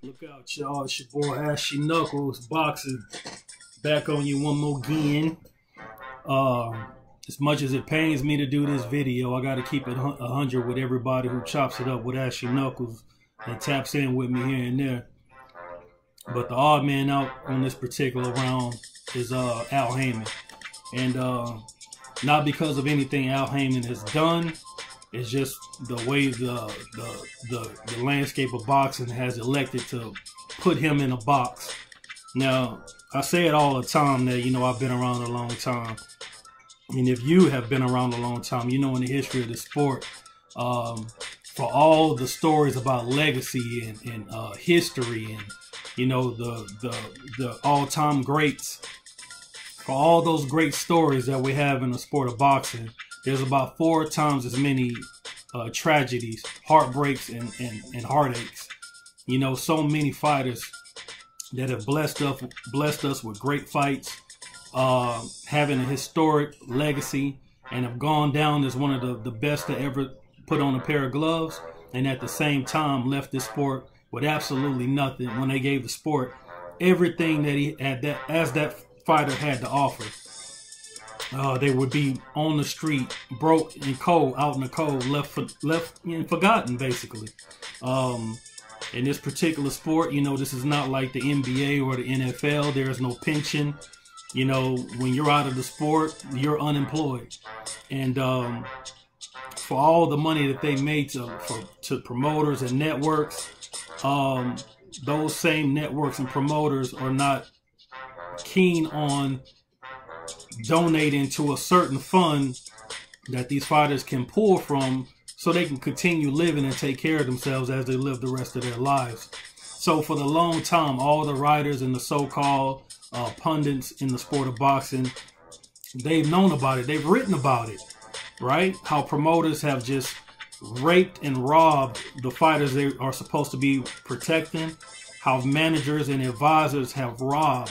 Look out, y'all. It's your boy Ashy Knuckles Boxing. Back on you one more again. As much as it pains me to do this video, I got to keep it 100 with everybody who chops it up with Ashy Knuckles and taps in with me here and there. But the odd man out on this particular round is Al Haymon. And not because of anything Al Haymon has done. It's just the way the landscape of boxing has elected to put him in a box. Now, I say it all the time that, you know, I've been around a long time. And if you have been around a long time, you know, in the history of the sport, for all the stories about legacy and history and, you know, the all-time greats, for all those great stories that we have in the sport of boxing, there's about 4 times as many tragedies, heartbreaks, and heartaches. You know, so many fighters that have blessed us with great fights, having a historic legacy, and have gone down as one of the best to ever put on a pair of gloves, and at the same time left this sport with absolutely nothing when they gave the sport everything that he had, that fighter had to offer. They would be on the street, broke and cold, out in the cold, left and forgotten, basically. In this particular sport, you know, this is not like the NBA or the NFL. There is no pension. You know, when you're out of the sport, you're unemployed. And for all the money that they made to promoters and networks, those same networks and promoters are not keen on donating to a certain fund that these fighters can pull from so they can continue living and take care of themselves as they live the rest of their lives. So for the long time, all the writers and the so-called pundits in the sport of boxing, they've known about it. They've written about it, right? How promoters have just raped and robbed the fighters they are supposed to be protecting. How managers and advisors have robbed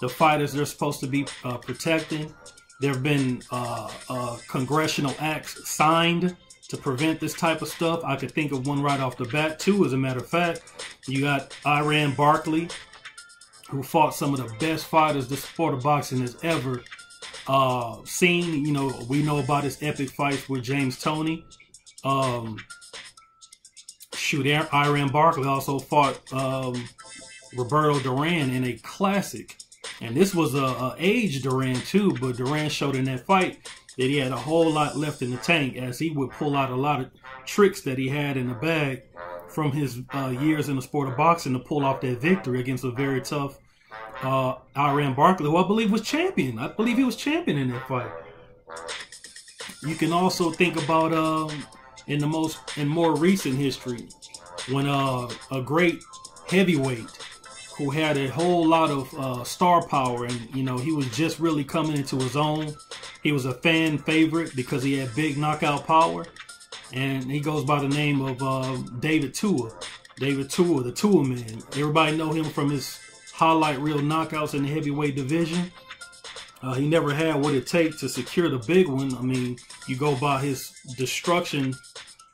the fighters they're supposed to be protecting. There have been congressional acts signed to prevent this type of stuff. I could think of one right off the bat, too, as a matter of fact. You got Iran Barkley, who fought some of the best fighters the sport of boxing has ever seen. You know, we know about his epic fights with James Toney. Iran Barkley also fought Roberto Duran in a classic. And this was a age Duran too, but Duran showed in that fight that he had a whole lot left in the tank, as he would pull out a lot of tricks that he had in the bag from his years in the sport of boxing to pull off that victory against a very tough Iran Barkley, who I believe was champion. I believe he was champion in that fight. You can also think about in more recent history when a great heavyweight who had a whole lot of star power, and you know, he was just really coming into his own. He was a fan favorite because he had big knockout power, and he goes by the name of David Tua. David Tua, the Tua Man. Everybody know him from his highlight reel knockouts in the heavyweight division. He never had what it takes to secure the big one. I mean, you go by his destruction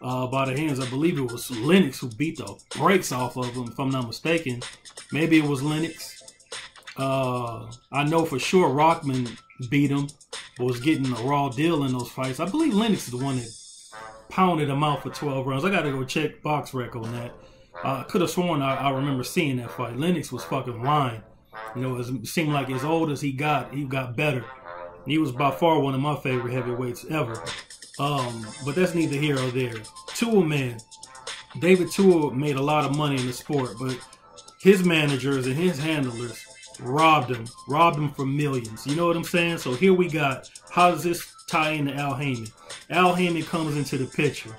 by the hands, I believe it was Lennox who beat the brakes off of him, if I'm not mistaken. Maybe it was Lennox. I know for sure Rockman beat him, but was getting a raw deal in those fights. I believe Lennox is the one that pounded him out for 12 rounds. I got to go check BoxRec on that. I could have sworn I remember seeing that fight. Lennox was fucking lying. You know, it seemed like as old as he got better. And he was by far one of my favorite heavyweights ever. But that's neither here or there. Tua, man. David Tua made a lot of money in the sport, but his managers and his handlers robbed him for millions. You know what I'm saying? So here we got, how does this tie into Al Haymon? Al Haymon comes into the picture.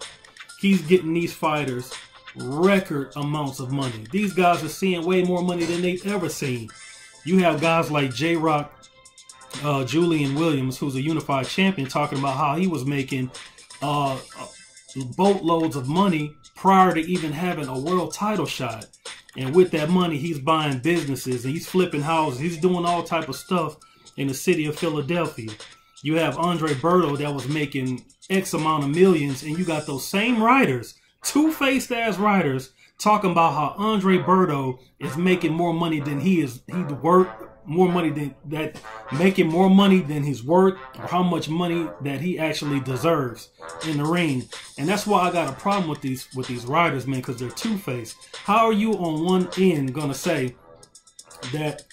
He's getting these fighters record amounts of money. These guys are seeing way more money than they've ever seen. You have guys like J-Rock, Julian Williams, who's a unified champion, talking about how he was making boatloads of money prior to even having a world title shot. And with that money, he's buying businesses, and he's flipping houses. He's doing all type of stuff in the city of Philadelphia. You have Andre Berto that was making X amount of millions, and you got those same writers, two-faced ass writers, talking about how Andre Berto is making more money than he is. He's worth more money than that, making more money than he's worth, or how much money that he actually deserves in the ring. And that's why I got a problem with these riders, man, because they're two-faced. How are you on one end gonna say that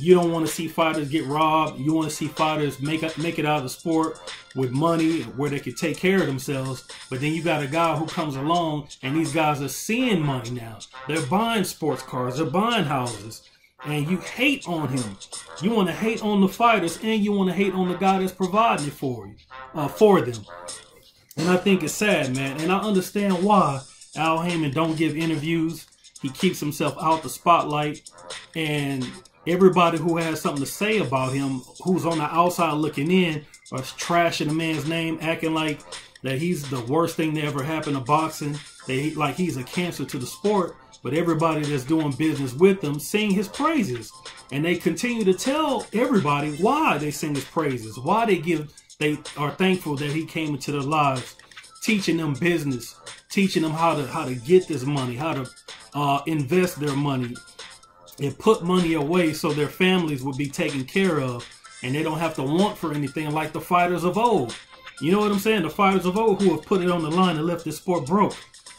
you don't want to see fighters get robbed? You want to see fighters make it out of the sport with money where they could take care of themselves. But then you got a guy who comes along, and these guys are seeing money now. They're buying sports cars. They're buying houses. And you hate on him. You want to hate on the fighters, and you want to hate on the guy that's providing it for you, for them. And I think it's sad, man. And I understand why Al Haymon don't give interviews. He keeps himself out the spotlight, and everybody who has something to say about him, who's on the outside looking in, are trashing the man's name, acting like that he's the worst thing that ever happened to boxing, like he's a cancer to the sport. But everybody that's doing business with him sing his praises, and they continue to tell everybody why they sing his praises, why they are thankful that he came into their lives, teaching them business, teaching them how to get this money, how to invest their money and put money away so their families would be taken care of and they don't have to want for anything like the fighters of old. You know what I'm saying? The fighters of old who have put it on the line and left this sport broke.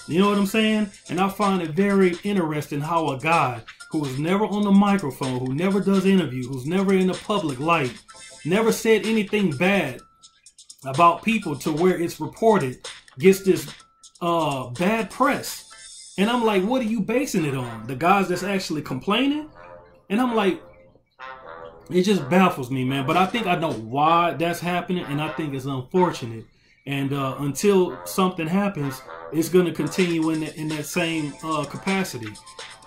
You know what I'm saying? And I find it very interesting how a guy who is never on the microphone, who never does interviews, who's never in the public light, never said anything bad about people to where it's reported, gets this bad press. And I'm like, what are you basing it on? The guys that's actually complaining? And I'm like, it just baffles me, man. But I think I know why that's happening, and I think it's unfortunate. And until something happens, it's going to continue in that same capacity.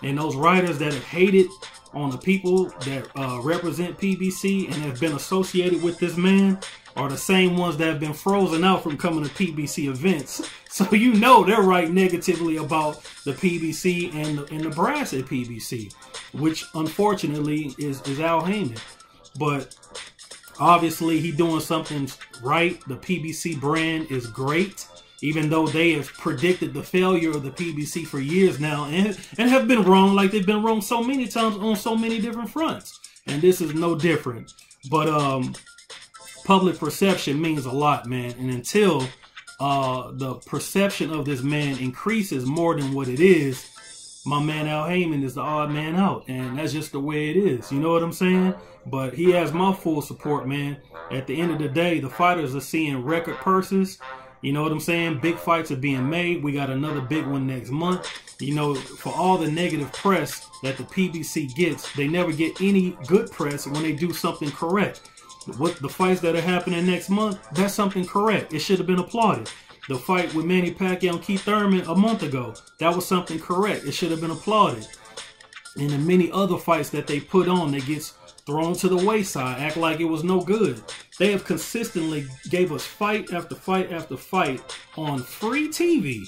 And those writers that have hated on the people that represent PBC and have been associated with this man are the same ones that have been frozen out from coming to PBC events. So you know they're writing negatively about the PBC and the brass at PBC, which unfortunately is Al Haymon. But obviously he's doing something right. The PBC brand is great, even though they have predicted the failure of the PBC for years now and have been wrong, like they've been wrong so many times on so many different fronts. And this is no different. But public perception means a lot, man. And until the perception of this man increases more than what it is, my man Al Haymon is the odd man out. And that's just the way it is. You know what I'm saying? But he has my full support, man. At the end of the day, the fighters are seeing record purses. You know what I'm saying? Big fights are being made. We got another big one next month. You know, for all the negative press that the PBC gets, they never get any good press when they do something correct. What the fights that are happening next month, that's something correct. It should have been applauded. The fight with Manny Pacquiao and Keith Thurman a month ago, that was something correct. It should have been applauded. And the many other fights that they put on that gets thrown to the wayside, act like it was no good. They have consistently gave us fight after fight after fight on free TV.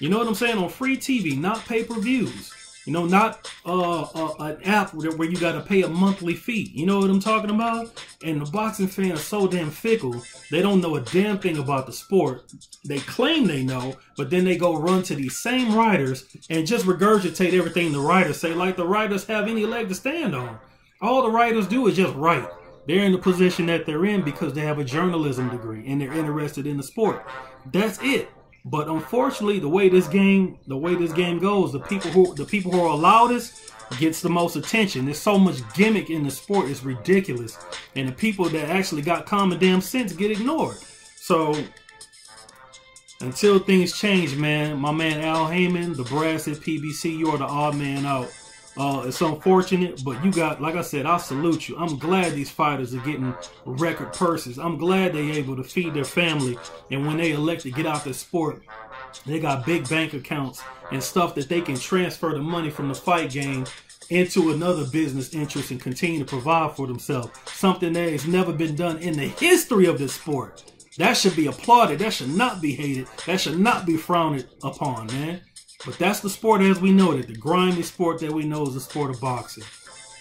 You know what I'm saying? On free TV, not pay-per-views. You know, not an app where you got to pay a monthly fee. You know what I'm talking about? And the boxing fans are so damn fickle. They don't know a damn thing about the sport. They claim they know, but then they go run to these same writers and just regurgitate everything the writers say, like the writers have any leg to stand on. All the writers do is just write. They're in the position that they're in because they have a journalism degree and they're interested in the sport. That's it. But unfortunately, the way this game goes, the people who are loudest gets the most attention. There's so much gimmick in the sport, it's ridiculous. And the people that actually got common damn sense get ignored. So until things change, man, my man Al Haymon, the brass at PBC, you are the odd man out. It's unfortunate, but you got, like I said, I salute you. I'm glad these fighters are getting record purses. I'm glad they're able to feed their family. And when they elect to get out the sport, they got big bank accounts and stuff that they can transfer the money from the fight game into another business interest and continue to provide for themselves. Something that has never been done in the history of this sport. That should be applauded. That should not be hated. That should not be frowned upon, man. But that's the sport as we know it. The grimy sport that we know is the sport of boxing.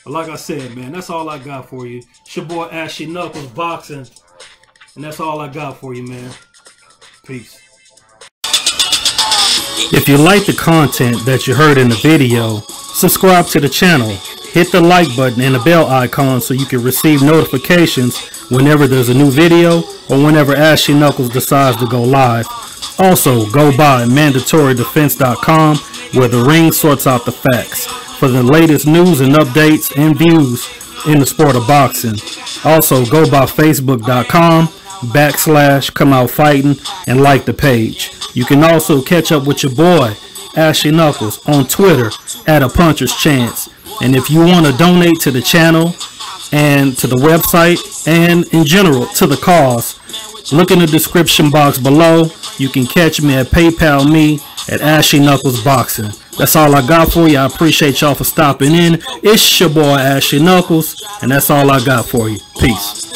But like I said, man, that's all I got for you. It's your boy Ashy Knuckles Boxing. And that's all I got for you, man. Peace. If you like the content that you heard in the video, subscribe to the channel, hit the like button and the bell icon so you can receive notifications whenever there's a new video or whenever Ashy Knuckles decides to go live. Also, go by MandatoryDefense.com where the ring sorts out the facts for the latest news and updates and views in the sport of boxing. Also, go by Facebook.com/ComeOutFighting and like the page. You can also catch up with your boy Ashy Knuckles on Twitter at A Puncher's Chance. And if you want to donate to the channel and to the website and in general to the cause, look in the description box below. You can catch me at PayPal me at Ashy Knuckles Boxing. That's all I got for you. I appreciate y'all for stopping in. It's your boy Ashy Knuckles, and that's all I got for you. Peace.